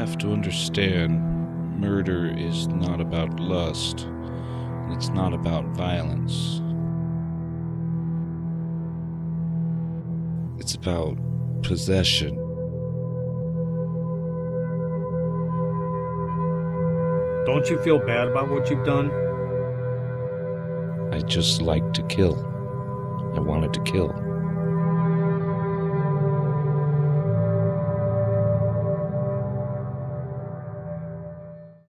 have to understand, murder is not about lust, and it's not about violence. It's about possession. Don't you feel bad about what you've done? I just like to kill. I wanted to kill.